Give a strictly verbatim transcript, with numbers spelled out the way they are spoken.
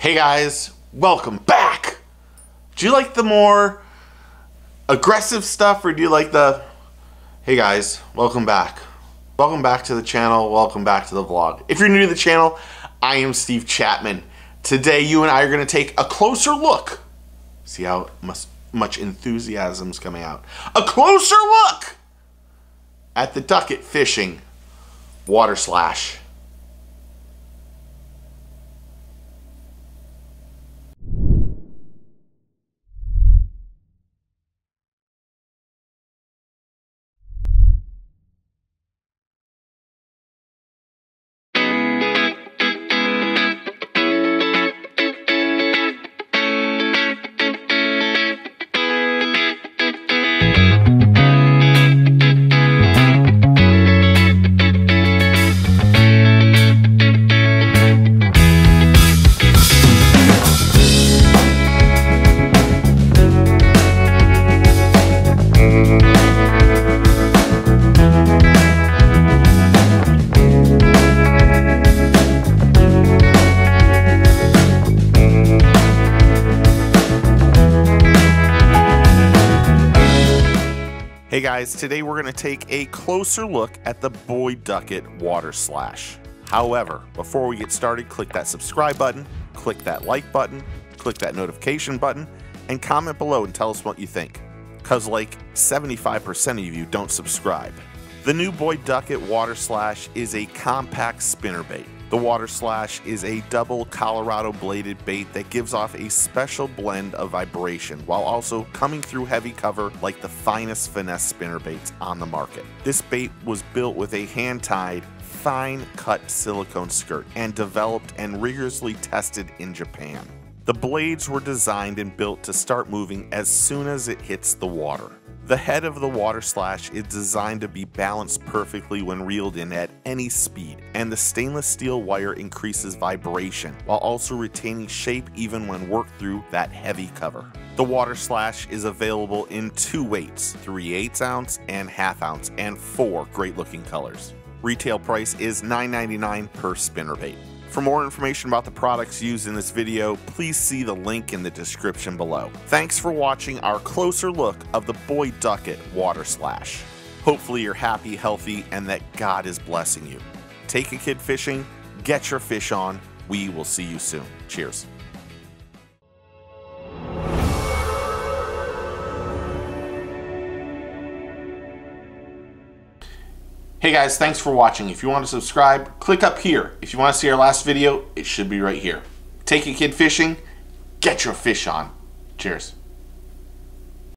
Hey guys, welcome back! Do you like the more aggressive stuff or do you like the... Hey guys, welcome back. Welcome back to the channel, welcome back to the vlog. If you're new to the channel, I am Steve Chapman. Today you and I are going to take a closer look. See how much enthusiasm is coming out. A closer look at the ducket fishing Water Slash. Hey guys, today we're going to take a closer look at the Boy Ducket Water Slash. However, before we get started, click that subscribe button, click that like button, click that notification button, and comment below and tell us what you think. Cause like seventy-five percent of you don't subscribe. The new Boy Ducket Water Slash is a compact spinnerbait. The Water Slash is a double Colorado bladed bait that gives off a special blend of vibration while also coming through heavy cover like the finest finesse spinnerbaits on the market. This bait was built with a hand-tied, fine-cut silicone skirt and developed and rigorously tested in Japan. The blades were designed and built to start moving as soon as it hits the water. The head of the Water Slash is designed to be balanced perfectly when reeled in at any speed, and the stainless steel wire increases vibration while also retaining shape even when worked through that heavy cover. The Water Slash is available in two weights, three eighths ounce and half ounce, and four great looking colors. Retail price is nine ninety-nine per spinnerbait. For more information about the products used in this video, please see the link in the description below. Thanks for watching our closer look of the Boy Ducket Water Slash. Hopefully you're happy, healthy, and that God is blessing you. Take a kid fishing, get your fish on. We will see you soon. Cheers. Hey guys, thanks for watching. If you want to subscribe, click up here. If you want to see our last video, it should be right here. Take a kid fishing, get your fish on. Cheers.